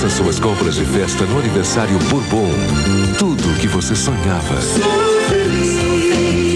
Faça suas compras de festa no aniversário Bourbon. Tudo o que você sonhava. Sou feliz.